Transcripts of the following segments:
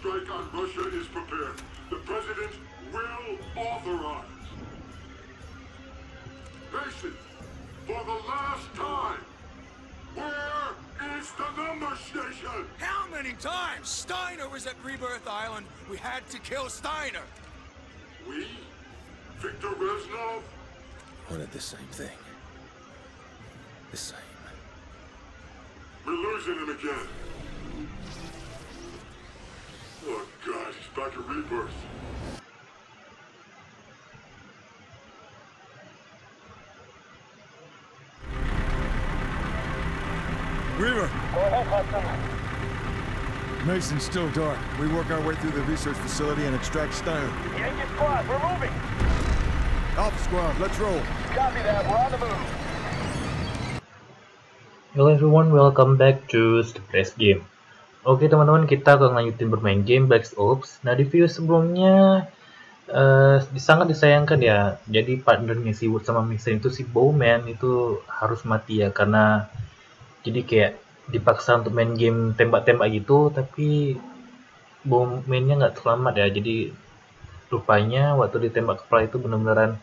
strike on Russia is prepared. The president will authorize. Mason, for the last time, where is the number station? How many times? Steiner was at Rebirth Island. We had to kill Steiner. We? Victor Reznov? Wanted the same thing. The same. We're losing him again. Oh, God, he's back at Rebirth. Weaver! Go ahead, Hudson. Mason's still dark. We work our way through the research facility and extract Steiner. Yankee squad, we're moving! Alpha squad, let's roll. Copy that, we're on the move. Hello everyone, welcome back to Sleeper X Game. Oke teman-teman, kita akan lanjutin bermain game Black Ops. Nah, di video sebelumnya sangat disayangkan ya. Jadi partnernya Seawood sama Mason itu si Bowman itu harus mati ya, karena jadi kayak dipaksa untuk main game tembak-tembak gitu, tapi Bowman-nya nggak selamat ya. Jadi rupanya waktu ditembak kepala itu benar-benar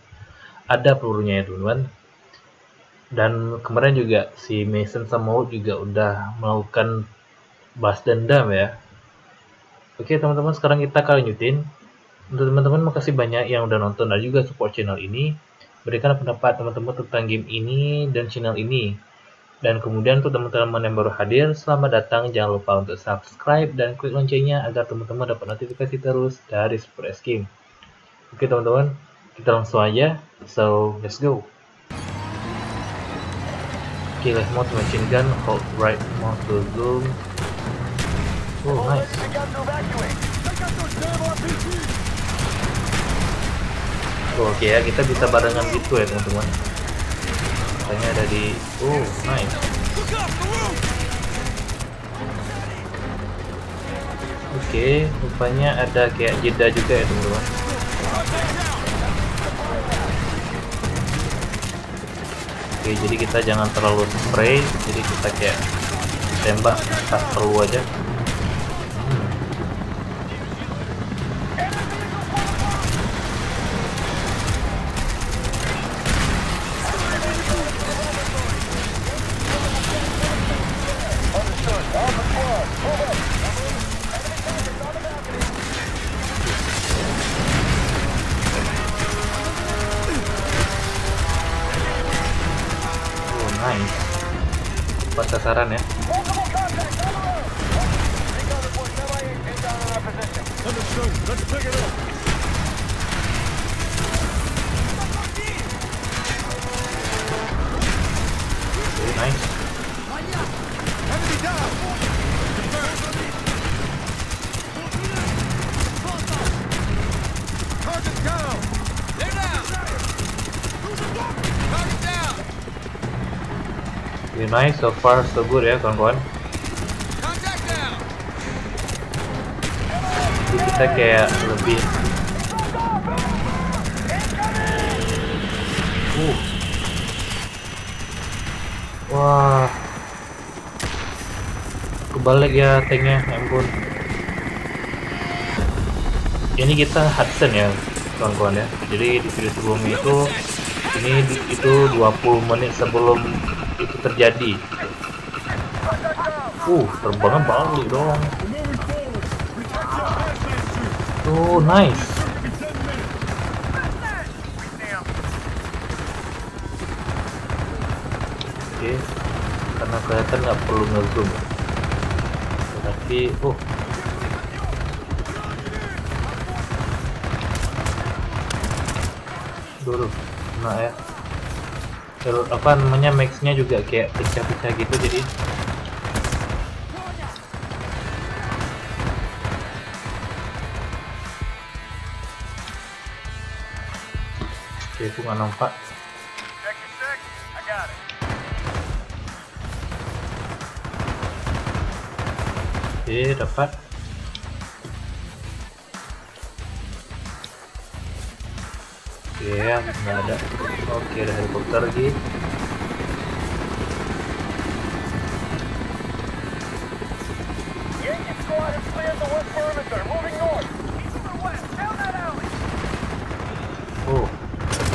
ada pelurunya ya teman-teman. Dan kemarin juga si Mason sama Maud juga udah melakukan balas dendam ya. Oke teman-teman, sekarang kita akan lanjutin. Untuk teman-teman, makasih banyak yang udah nonton dan juga support channel ini. Berikan pendapat teman-teman tentang game ini dan channel ini. Dan kemudian untuk teman-teman yang baru hadir, selamat datang. Jangan lupa untuk subscribe dan klik loncengnya agar teman-teman dapat notifikasi terus dari Sleeper X Game. Oke teman-teman, kita langsung aja. So, let's go. Okay, left mouse machine gun, hold right mouse to zoom. Oh, nice. Oh, okay ya, kita bisa barengan gitu ya teman-teman. Katanya ada di... Oh, nice. Okay, rupanya ada kayak jeda juga ya teman-teman. Oke, jadi kita jangan terlalu spray, jadi kita kayak tembak pas perlu aja. Sasaran ya. Oh, nice. Nice, so far so good ya kawan-kawan. Jadi kita kayak lebih wah, kebalik ya tanknya, ampun. Ini kita Hudson ya kawan-kawan ya. Jadi di video sebelumnya itu ini itu 20 menit sebelum itu terjadi. Terbangnya balik dong. Oh, nice. Oke, karena kelihatan nggak perlu ngezoom. Tapi, dulu, nah ya. Terus apa namanya, max-nya juga kayak pecah-pecah gitu, jadi oke, aku nggak nampak. Oke, dapat. Ya, nggak ada. Oke, ada helikopter lagi.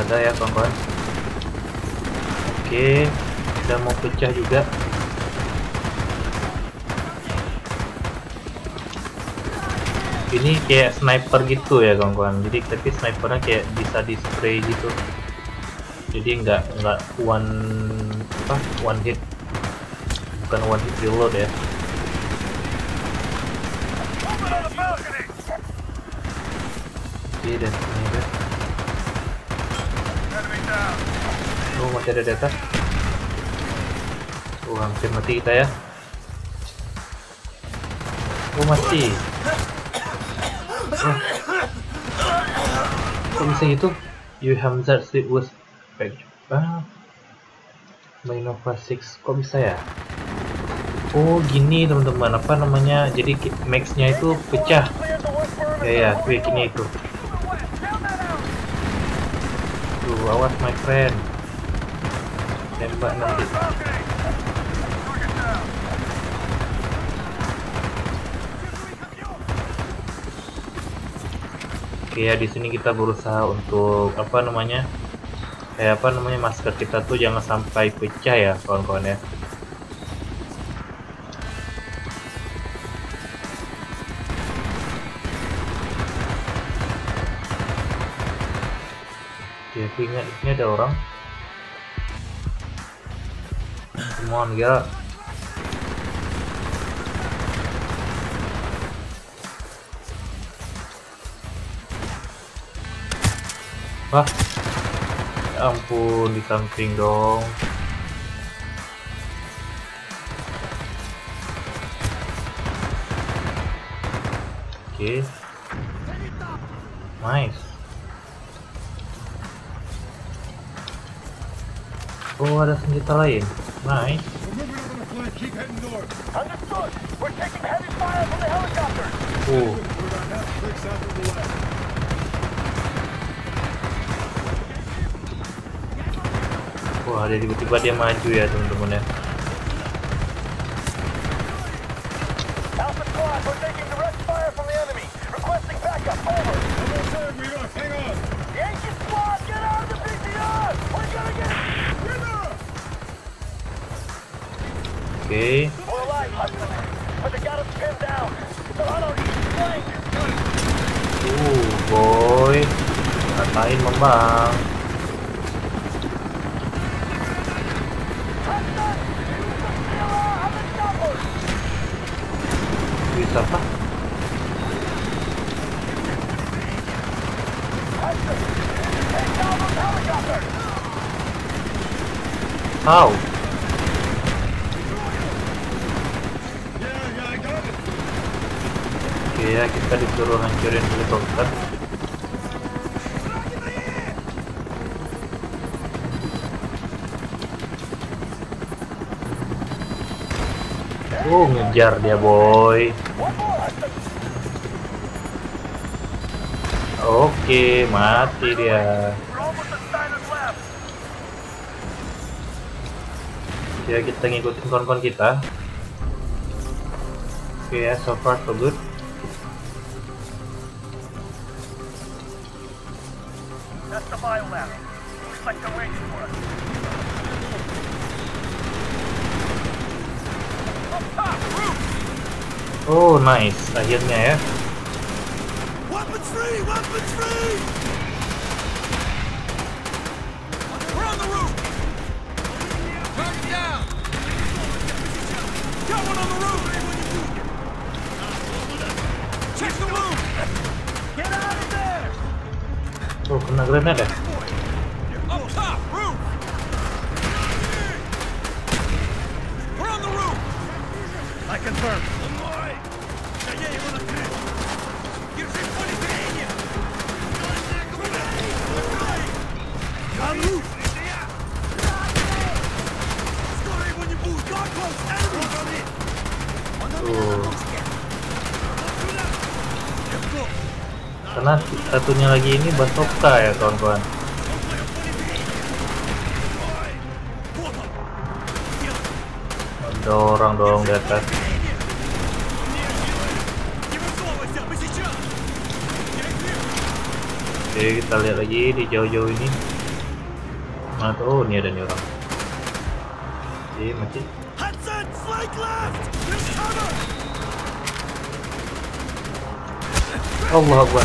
ada ya kawan-kawan. Oke, udah mau pecah juga. Ini kayak sniper gitu ya kawan-kawan. Jadi tapi snipernya kayak bisa di spray gitu. Jadi nggak one hit, bukan one hit reload ya. Oke, dan ini deh. Oh, masih ada data. Oh, hampir mati kita ya. Oh, mati. Kok bisa gitu? You Hamzat sleep was back. Nova 6 kok bisa ya? Oh gini teman-teman, apa namanya? Jadi maxnya itu pecah. Ya ya, kayak gini itu. Tuh awas my friend. Tembak nanti. Ya di sini kita berusaha untuk apa namanya masker kita tuh jangan sampai pecah ya kawan-kawan ya. Ya aku ingat ini ada orang. Come on girl. Wah, ya ampun di samping dong. Oke, nice. Oh ada senjata lain, nice. Oh. Wah, dia tiba-tiba dia maju ya teman-teman ya. Oke. Boy, katain membang. Bisa apa? How? Oke ya, kita disuruh hancurin helikopter. Oh, ngejar dia boy. Oke, mati dia. Ya, kita ngikutin kawan-kawan kita. Oke ya, so far so good. Oh, nice. Akhirnya ya. Weapons free! Weapons free! We're on the roof! Turn it down! Got one on the roof! Check the roof! Get out of there! Oh, kena granat ya? Karena satunya lagi ini Basoka ya kawan-kawan. Ada orang dong di atas. Oke, kita lihat lagi di jauh-jauh ini. Mana tuh? Ini ada nih orang. Oke, mati. Hudson, flank left. Take cover. Allah Akbar.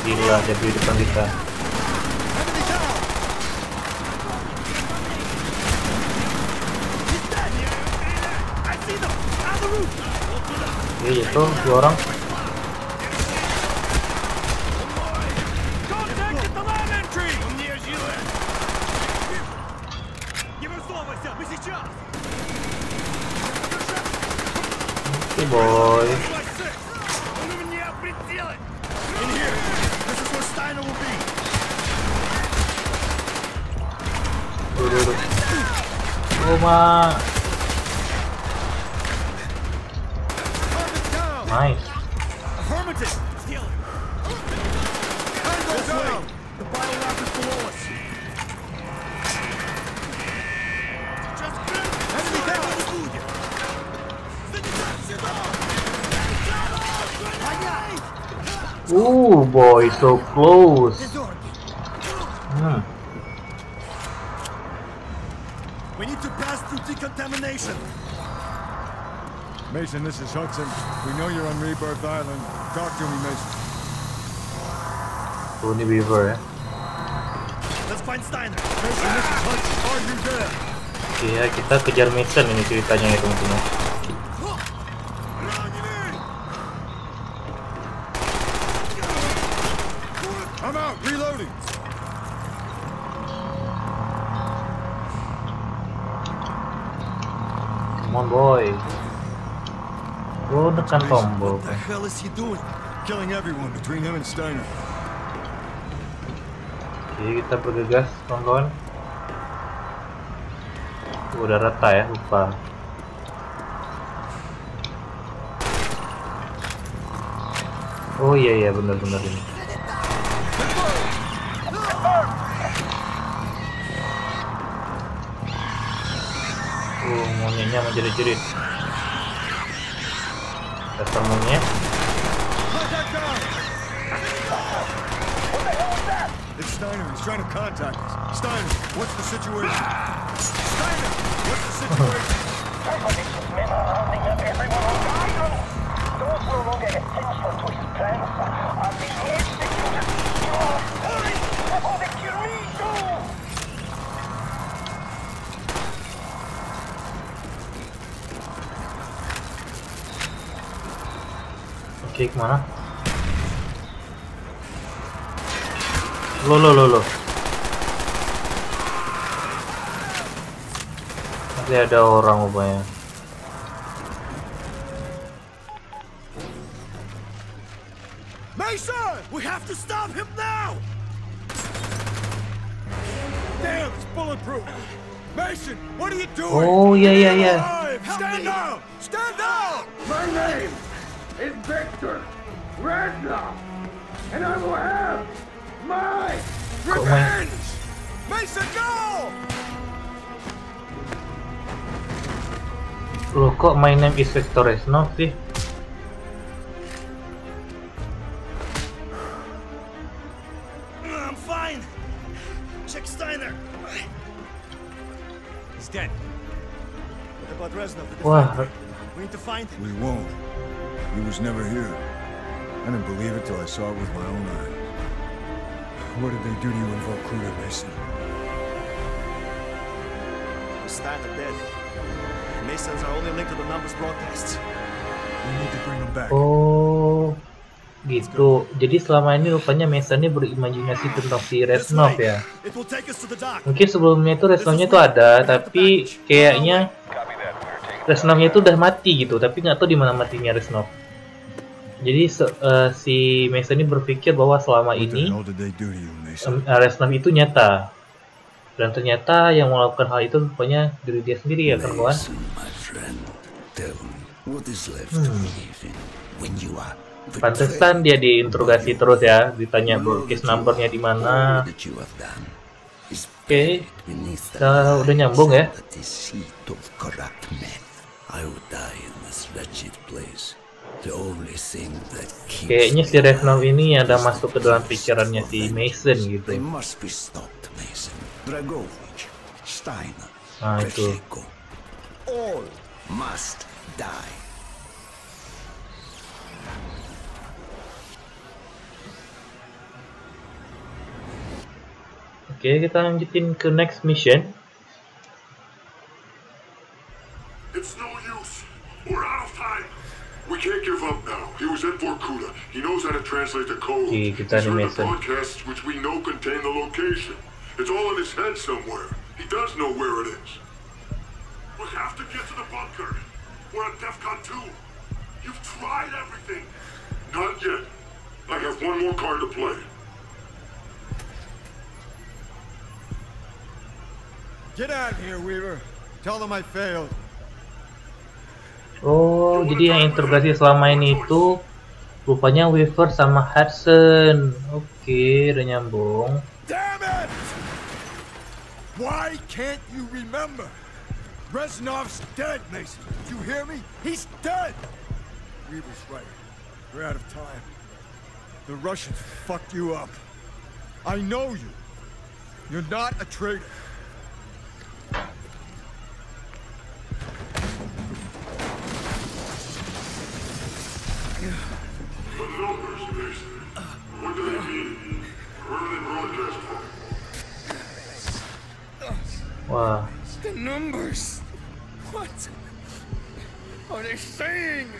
Gila, dia di depan kita. Oke, jatuh, dua orang. Oke, boy. Rumah. Nice. Ooh, boy, so close. We need to pass through decontamination. Mason, this is Hudson. We know you're on Rebirth Island. Talk to me, Mason. Only Weaver, eh? Let's find Steiner. Mason, this is Hudson. Are you there? Iya, kita kejar Mason ini ceritanya ya teman-teman. I'm out. Reloading. Come on, boy. Go to the combo. What the hell is he doing? Killing everyone between him and Steiner. Jadi kita bergegas, kawan-kawan. Udah rata ya, lupa. Oh iya, benar-benar ini. Monyetnya menjerit-jerit. Dasar monyet. It's Steiner. He's trying to contact us. Steiner, what's the situation? Steiner, what's the situation? Somebody's men are rounding up everyone on the island. Those no longer essential to his plans are being executed. You are hurry before they kill me too. Kemana? Loh. Nanti ada orang rupanya. Mason, we have to stop him now. Damn, it's bulletproof. Mason, what are you doing? Oh yeah. Stand down, stand down. My name. Is Victor Radna, and I will have my revenge. Mason, go! Loh, kok my name is Victor Reznov sih? I'm fine. Check Steiner. He's dead. What about Reznov? Wah. We need to find him. We won't. He was never here. I didn't believe it till I saw it with my own eyes. What did they do to you in Vorkuta, Mason? Steiner dead. Mason's our only link to the numbers broadcasts. We need to bring him back. Oh, gitu. Jadi selama ini rupanya Mason ini berimajinasi tentang si Reznov ya. Mungkin sebelumnya itu Reznovnya itu ada, tapi kayaknya Reznovnya itu udah mati gitu, tapi nggak tahu di mana matinya Reznov. Jadi si Mason ini berpikir bahwa selama ini Reznov itu nyata. Dan ternyata yang melakukan hal itu rupanya diri dia sendiri ya kawan. Pantesan dia diinterogasi terus ya, ditanya case numbernya di mana. Oke, kita udah nyambung ya. Kayaknya si Reznov ini ada masuk ke dalam pikirannya si Mason gitu. Dragovich, Steiner, Khrushchenko, all must die. Oke, kita lanjutin ke next mission. It's no use. We're out of time. We can't give up now. He was at Vorkuta. He knows how to translate the code. He's heard the broadcasts, which we know contain the location. It's all in his head somewhere. He does know where it is. We have to get to the bunker. We're at DEFCON 2. You've tried everything. Not yet. I have one more card to play. Get out of here, Weaver. Tell them I failed. Oh, jadi yang interogasi selama ini itu rupanya Weaver sama Hudson. Oke, udah nyambung. Damn it! Why can't you remember? Reznov's dead, Mason. You hear me? He's dead! Weaver's right. We're out of time. The Russians fucked you up. I know you. You're not a traitor. The numbers, Mason. What do they mean? Where do they broadcast from? Wow. The numbers. What are they saying?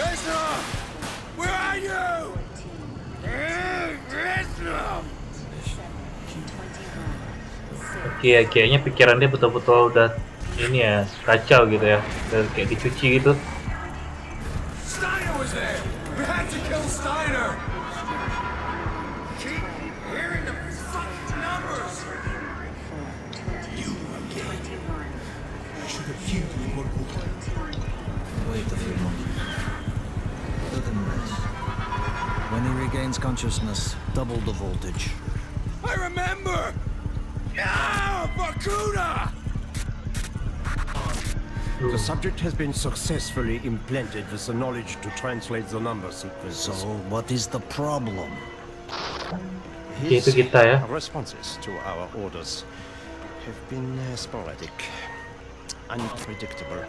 Reznov, where are you? Reznov. Oke, kayaknya pikiran dia betul-betul udah ini ya, kacau gitu ya, udah kayak dicuci gitu. Steiner was there. We had to kill Steiner. When he regains consciousness, double the voltage. I remember! Yeah, Vorkuta! The subject has been successfully implanted with the knowledge to translate the number sequence. So, what is the problem? His responses to our orders have been sporadic, unpredictable.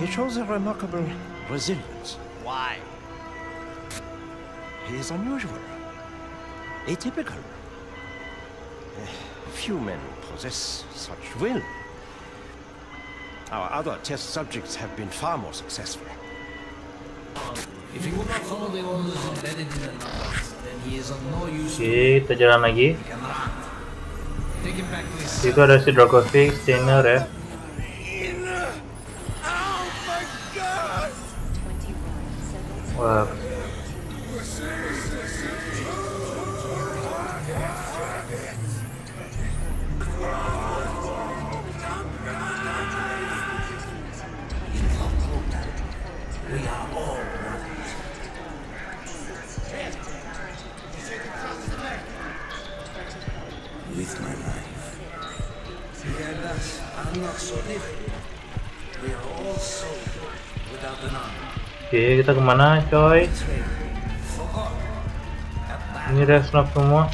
He shows a remarkable resilience. Why? He is unusual, atypical. Few men possess such will. Our other test subjects have been far more successful. If he will not follow the orders embedded in the numbers, then he is of no use. Okay, kita jalan lagi. Itu ada si Dragovich, Steiner ya. Wah. With my life. I'm not so different. We are all so without the number. Oke, kita kemana coy? Ini Reznov semua.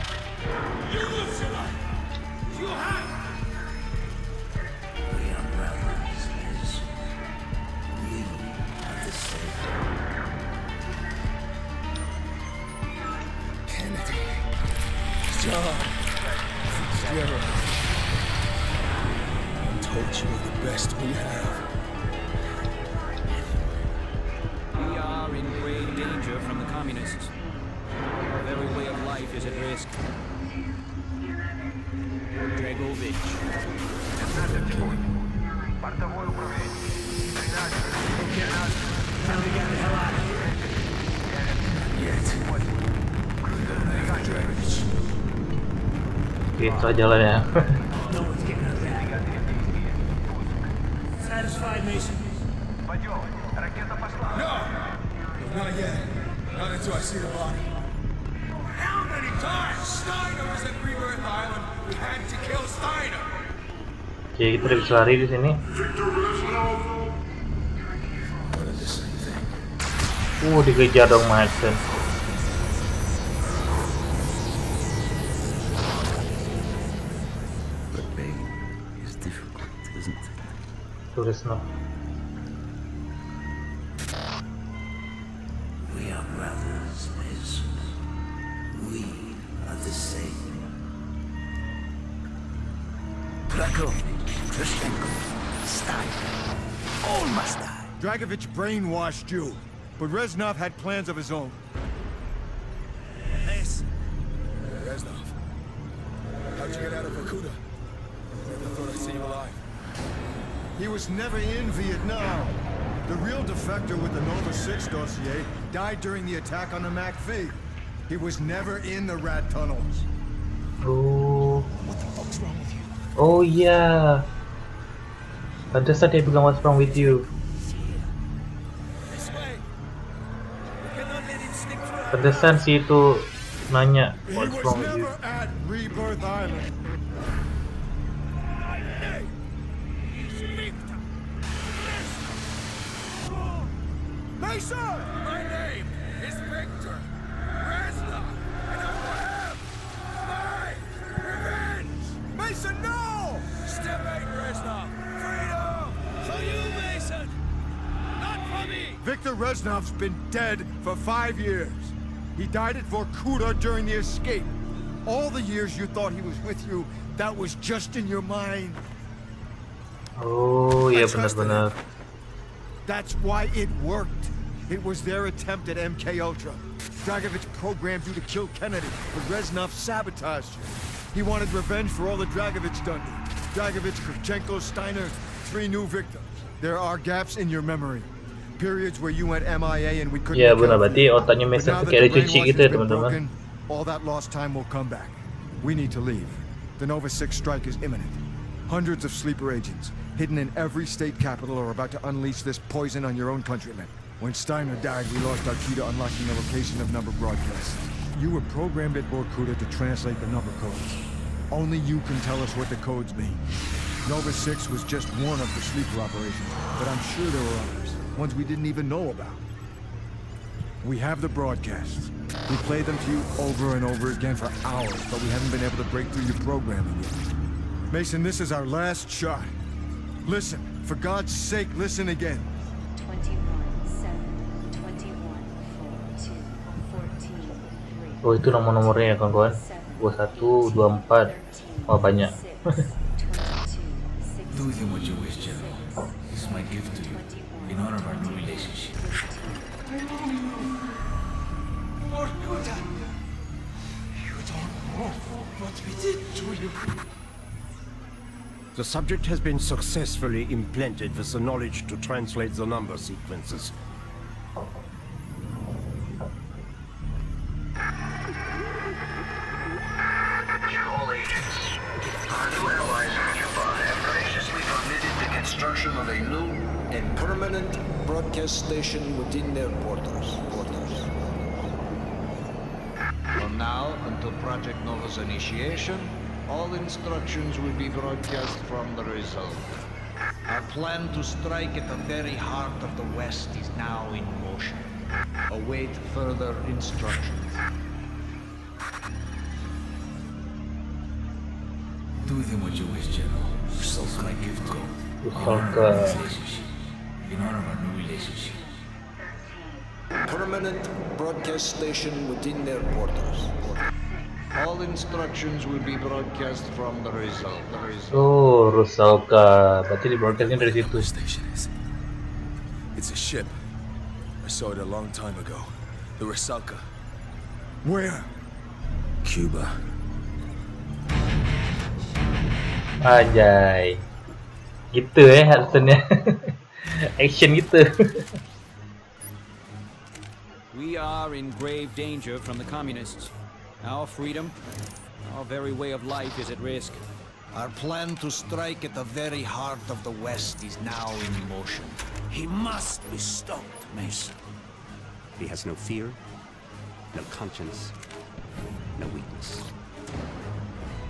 Told you the best we have. pressure from the communists. Our very way of life is at risk. Dragovich. Tell me to get the hell out of here. It's a dilemma. No one's getting us out. Satisfied, Mason? No! Not yet. Not until I see the body. How many times Steiner was at Rebirth Island? We had to kill Steiner! Okay, kita bisa lari di sini. Victor Radna! Dikejar dong Mason. Tulis no. We are brothers, Mason. We are the same. Dragovich, Khrushchenko, Steiner, all must die. Dragovich brainwashed you. But Reznov had plans of his own. This. Reznov. How'd you get out of Vorkuta? Never thought I'd see you alive. He was never in Vietnam. The real defector with the Nova 6 dossier died during the attack on the MacV. He was never in the rat tunnels. Oh. What the fuck's wrong with you? Oh yeah. Address the table, what's wrong with you? Pedesan sih itu nanya what's wrong with you. My name is Victor Radna, and I will have my revenge. Mason, no! Step back, Radna. Freedom for you, Mason. Not for me. Victor Radna's been dead for 5 years. He died at Vorkuta during the escape. All the years you thought he was with you, that was just in your mind. Oh, yeah, benar-benar. That's why it worked. It was their attempt at MKUltra. Dragovich programmed you to kill Kennedy, but Reznov sabotaged you. He wanted revenge for all the Dragovich done to. Dragovich, Khrushchenko, Steiner, 3 new victims. There are gaps in your memory. Periods where you went MIA and we couldn't. Ya benar, berarti otaknya Mason sekali cuci gitu ya teman-teman. All that lost time will come back. We need to leave. The Nova 6 strike is imminent. Hundreds of sleeper agents hidden in every state capital are about to unleash this poison on your own countrymen. When Steiner died, we lost our key to unlocking the location of number broadcasts. You were programmed at Vorkuta to translate the number codes. Only you can tell us what the codes mean. Nova 6 was just one of the sleeper operations, but I'm sure there were others. Ones we didn't even know about. We have the broadcasts. We play them to you over and over again for hours, but we haven't been able to break through your programming yet. Mason, this is our last shot. Listen, for God's sake, listen again. 21, 7, 21, 4, 2, 14, 3. Oh, itu nomor-nomornya ya kawan-kawan. 21, 24. Oh, banyak. Do with him what you wish, General. It's my gift to you. In honor of our new relationship. Vorkuta! You don't know what we did to you. The subject has been successfully implanted with the knowledge to translate the number sequences. Station within their borders. From now until Project Nova's initiation, all instructions will be broadcast from the Resolve. Our plan to strike at the very heart of the West is now in motion. Await further instructions. Do with him what you wish, General. Rusalka, my gift code. In honor of our new relationship. Permanent broadcast station within their borders. All instructions will be broadcast from the Resolve. Oh, Rusalka. Berarti broadcasting dari situ. It's a ship. I saw it a long time ago. The Rusalka. Where? Cuba. Ajay. Gitu ya Hudsonnya. Action gitu. We are in grave danger from the communists. Our freedom, our very way of life is at risk. Our plan to strike at the very heart of the West is now in motion. He must be stopped, Mason. He has no fear, no conscience, no weakness.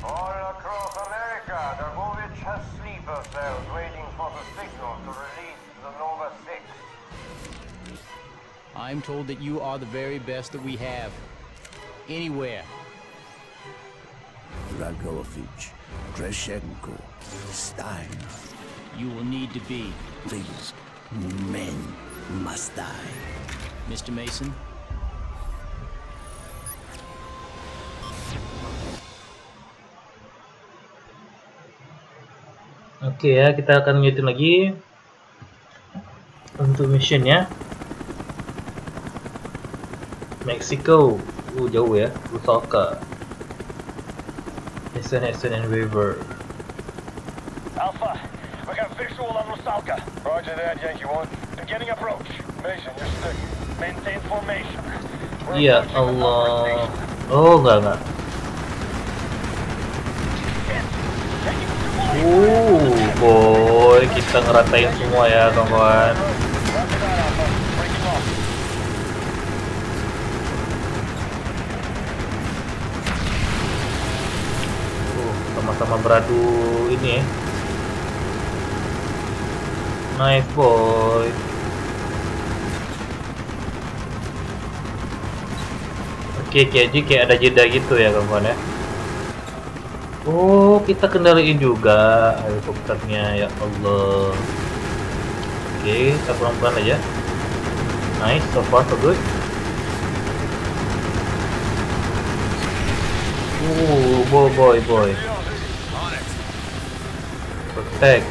All across America, Dragovich has sleeper cells waiting for the signal to release the Nova 6. I'm told that you are the very best that we have. Anywhere. Dragovich, Khrushchenko, Steiner. You will need to be. These men must die. Mr. Mason? Oke ya, kita akan lanjutin lagi untuk mission ya. Mexico, jauh ya, Rusalka. Mason and Weaver. Alpha, we got visual on Rusalka. Roger that, Yankee 1. Beginning approach. Mason, you're stick. Maintain formation. Ya Allah. Oh, enggak. Boy, kita ngeratain semua ya, kawan. Sama-sama beradu ini. Nice boy. Oke, kayak ada jeda gitu ya, kawan ya. Oh, kita kendaliin juga helikopternya, ya Allah. Oke, kita pelan-pelan aja. Nice, so far so good. Boy. Protect.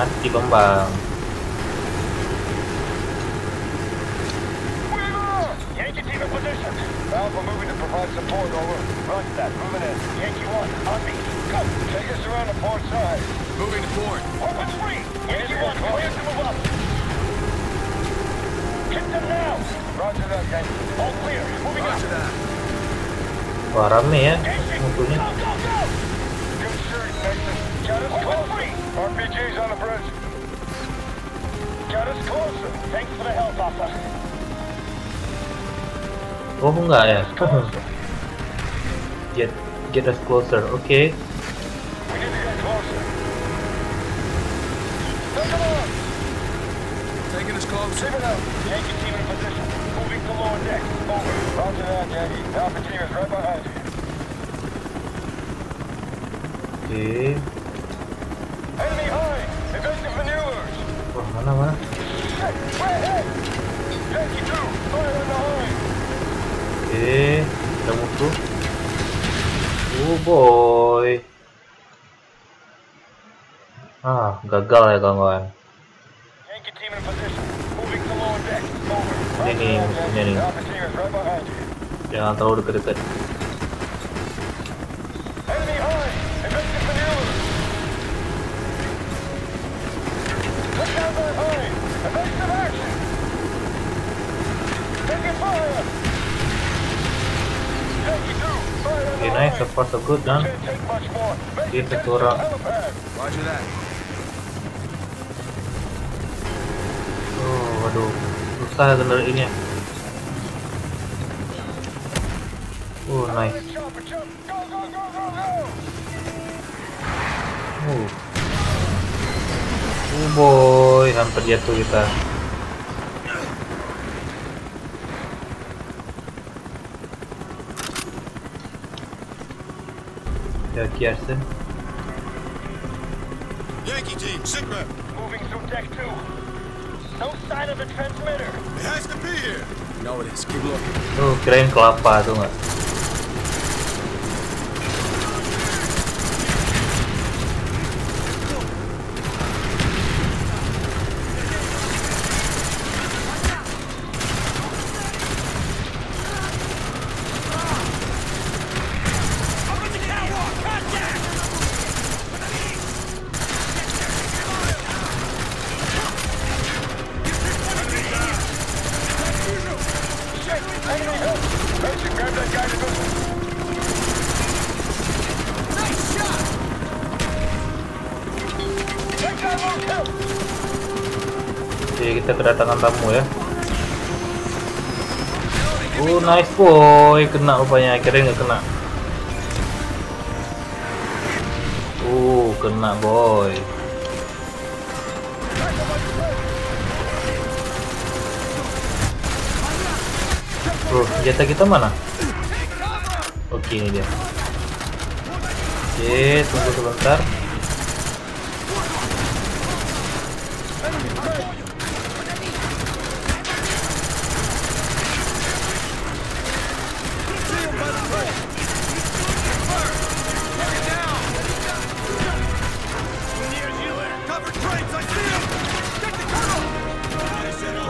Mati Bambang. Yankee team in position. Alpha moving to provide support, over. Roger that, moving in. Yankee 1, on me. Go. Take us around the port side. Moving forward. Open free. Yankee 1, clear to move up. Hit them now. Roger that, Yankee. All clear. Moving up. Wah, rame ya. Mutunya. Good shooting, Texas. Got us close. RPG's on the bridge. Got us closer. Thanks for the help, Alpha. Oh, enggak ya. Get us closer. Okay. We need to get closer. Taking us closer. Yankee team in position. Moving to lower deck. Over. Roger that, Yankee. Alpha team is right behind you. Okay. Enemy high. Effective maneuvers. Wah, mana? Shit, way ahead. Yankee 2, fire on the high. Kita musuh. Oh boy. Ah, gagal ya kawan. Ini nih. Jangan terlalu dekat-dekat. Okay, nice, so far so good, done. Dia satu orang. Oh, waduh, susah kendali ini. Oh, nice. Oh boy, hampir jatuh kita. Yankee team, Sigma. Moving through deck 2. No sign of the transmitter. It has to be here. You know it is. Keep looking. Tuh, kirain kelapa tuh nggak. Kedatangan tamu ya. Nice boy, kena rupanya. Akhirnya nggak kena. Kena boy. Bro, senjata kita mana? Oke, ini dia. Oke, tunggu sebentar.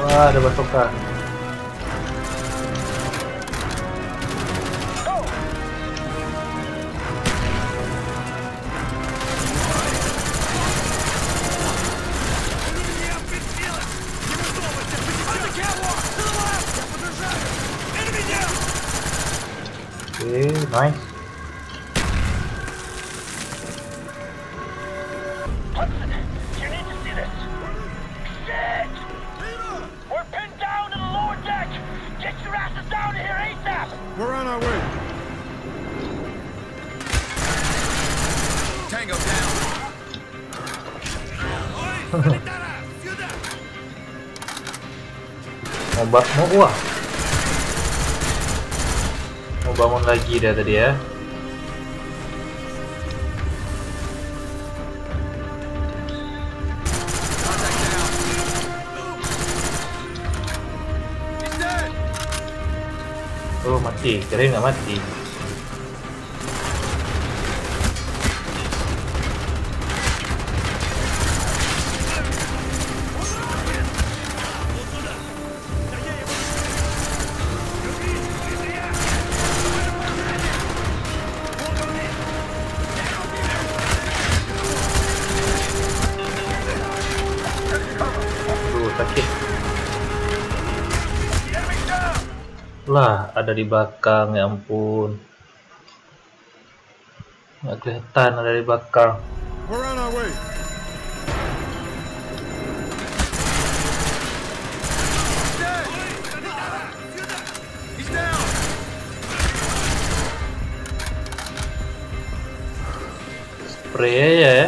Wah, ada pasukan. Okay, nice. Mau bangun lagi dah tadi ya. Oh mati, kirain nggak mati. Lah, ada di belakang, ya ampun. Nggak kelihatan ada di belakang. Spray aja ya.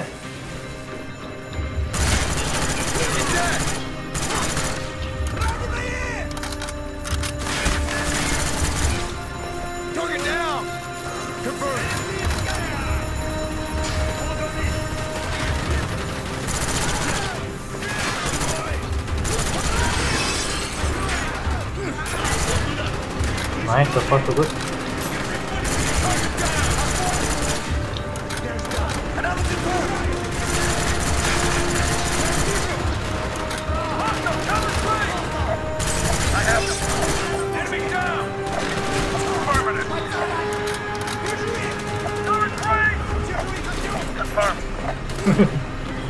Nice, so far so good.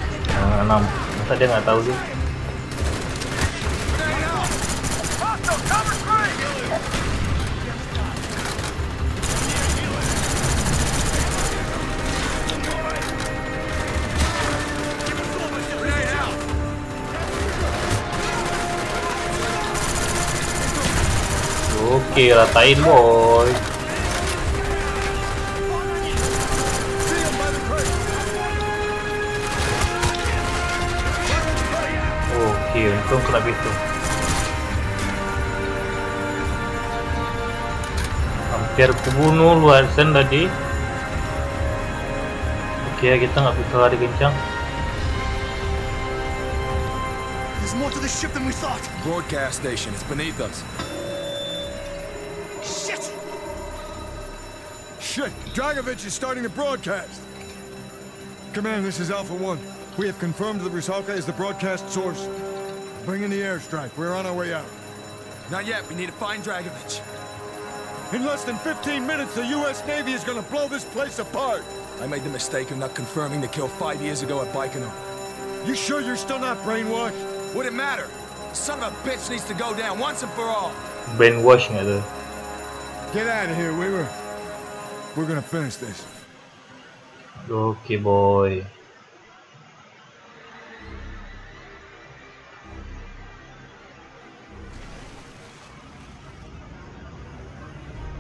Nah, 6. Masa dia nggak tahu sih? Oke, ratain boy. Oke, untung kena itu. Hampir kebunuh Hudson tadi. Oke, kita nggak bisa lari kencang. There's more to the ship than we thought. Broadcast station. It's beneath us. Shit! Shit! Dragovich is starting to broadcast. Command, this is Alpha 1. We have confirmed that Rusalka is the broadcast source. Bring in the airstrike. We're on our way out. Not yet. We need to find Dragovich. In less than 15 minutes, the U.S. Navy is going to blow this place apart. I made the mistake of not confirming the kill 5 years ago at Baikonur. You sure you're still not brainwashed? Would it matter? Son of a bitch needs to go down once and for all. Brainwashing it. Get out of here, Weaver. We're going to finish this. Okay, boy.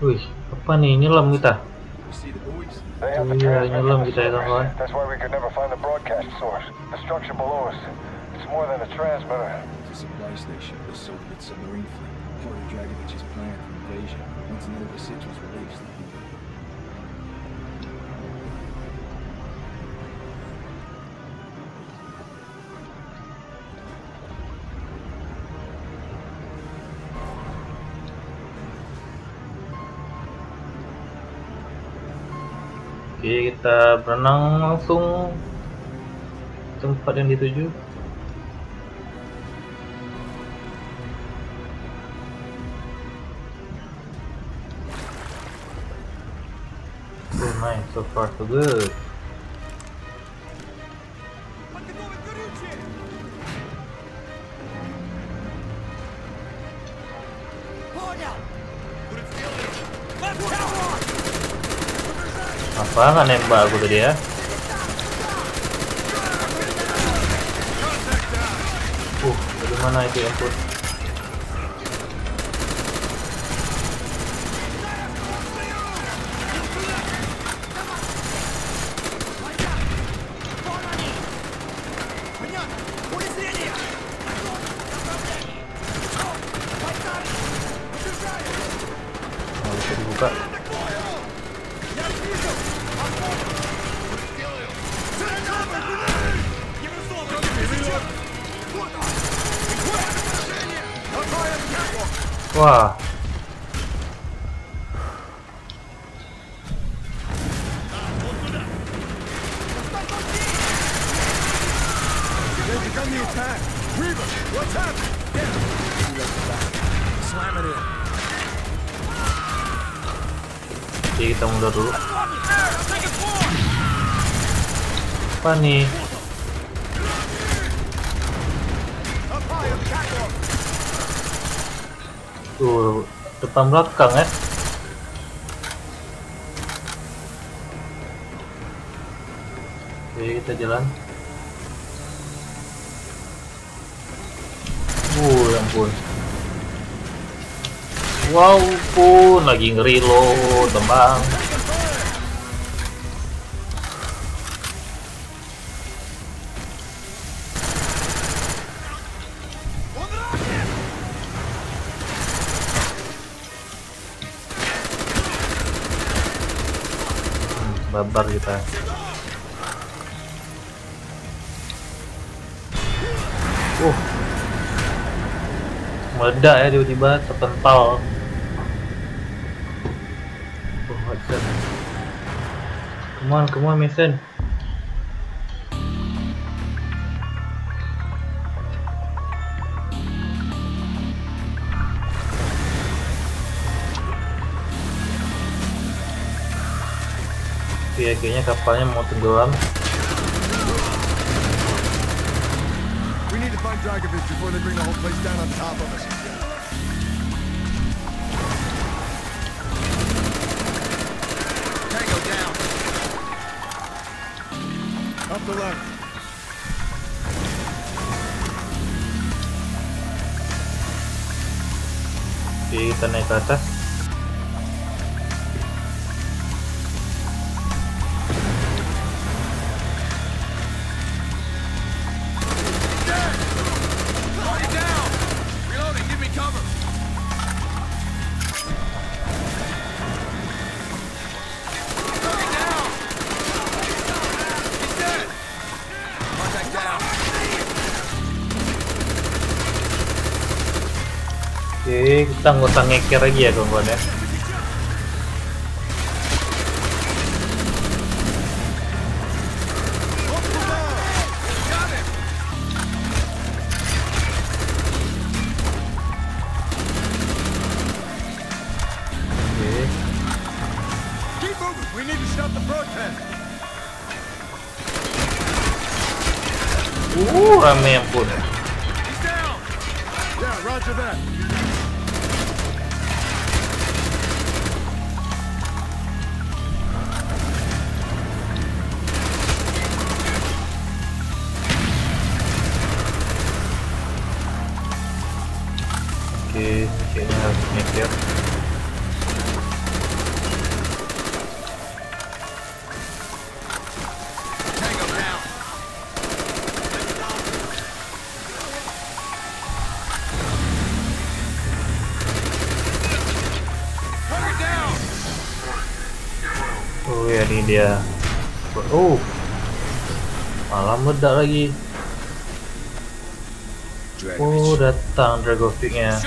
Wih, apa nih, nyelam kita? Iya, nyelam kita ya teman-teman. Oke, kita berenang langsung tempat yang dituju. Very nice, so far so good. Apa nembak aku tadi ya? Bagaimana itu input? Oh, bisa dibuka. Wah. Oke, kita mundur dulu. Apa nih? Tuh, depan belakang ya. Oke, kita jalan. Ya ampun. Wow pun lagi nge-reload tembang. Babar kita. Meledak ya tiba-tiba, terpental. Hudson. Come on, Mason. Ya, kayaknya kapalnya mau tenggelam. We need to find Dragovich before they bring the whole place down on top of us. Tango down. Up the left. Oke, kita naik ke atas. sih, kita nggak usah ngekir lagi ya kawan ya. Rame yang pun. Oke, kayaknya harus mikir. Dia malah meledak lagi. Datang Dragovichnya.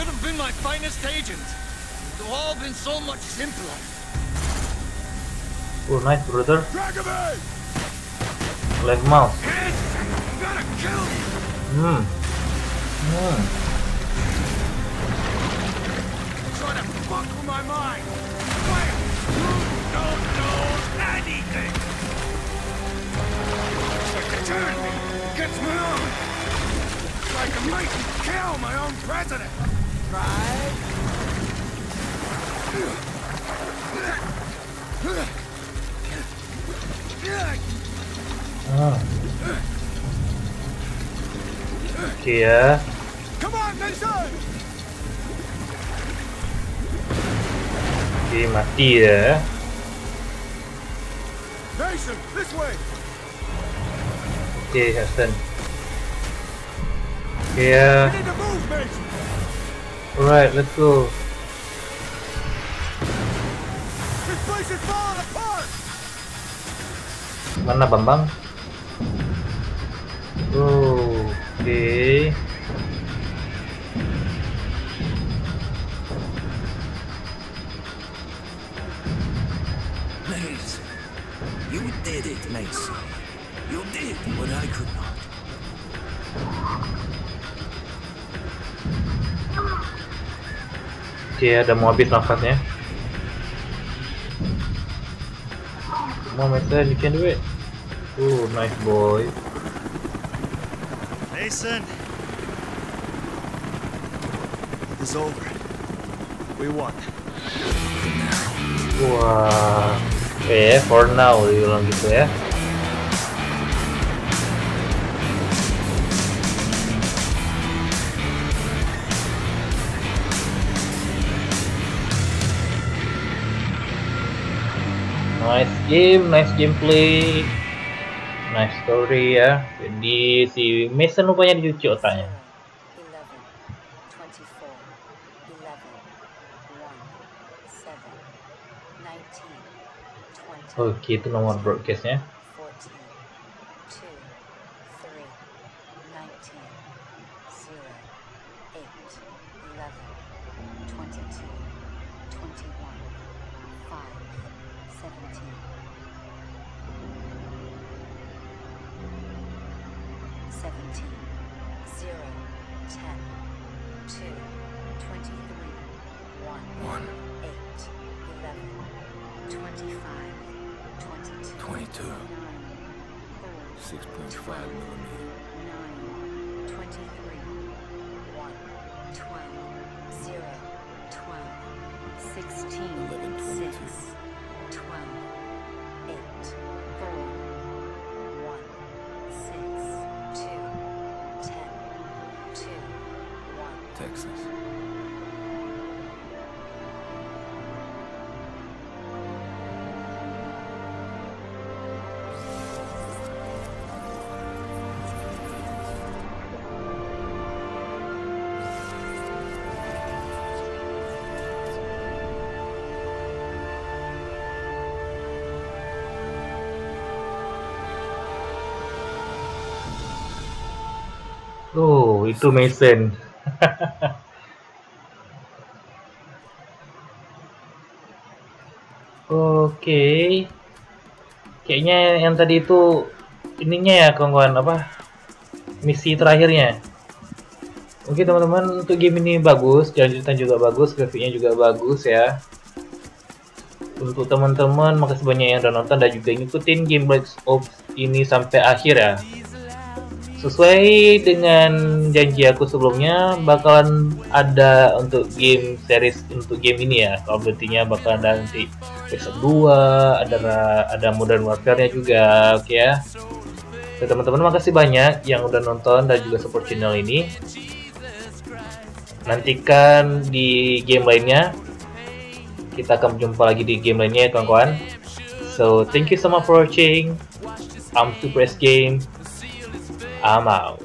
Nice brother. Left mouse. Gets me on. Like a mighty cow, my own president. Yeah. Come on, Mason. Okay, mati ya. Mason, this way. Okay, Hudson. Yeah. Alright, let's go. This place is falling apart. Mana Bambang? Oh, okay. Mason, you did it, Mason. You did what I could not. Dia udah mau habis nafasnya. Come on, Mason, you can do it. Oh, nice boy. Mason, it's over. We won. Wah, for now diulang gitu ya. Nice game, nice gameplay, nice story ya. Jadi si Mason rupanya dicuci otaknya. Oke, itu nomor broadcastnya. Texas. Oh, itu Mason. Oke. Kayaknya yang tadi itu ininya ya kawan-kawan, apa misi terakhirnya. Oke teman-teman, untuk game ini bagus, lanjutan juga bagus, grafiknya juga bagus ya. Untuk teman-teman, makasih banyak yang udah nonton dan juga ngikutin game Black Ops ini sampai akhir ya. Sesuai dengan janji aku sebelumnya, bakalan ada untuk game series untuk game ini ya. Kalau berartinya bakalan ada nanti episode 2, ada Modern Warfare-nya juga, oke ya. So, teman-teman, makasih banyak yang udah nonton dan juga support channel ini. Nantikan di game lainnya. Kita akan berjumpa lagi di game lainnya ya kawan-kawan. So, thank you so much for watching. I'm Sleeper X Game. I'm out.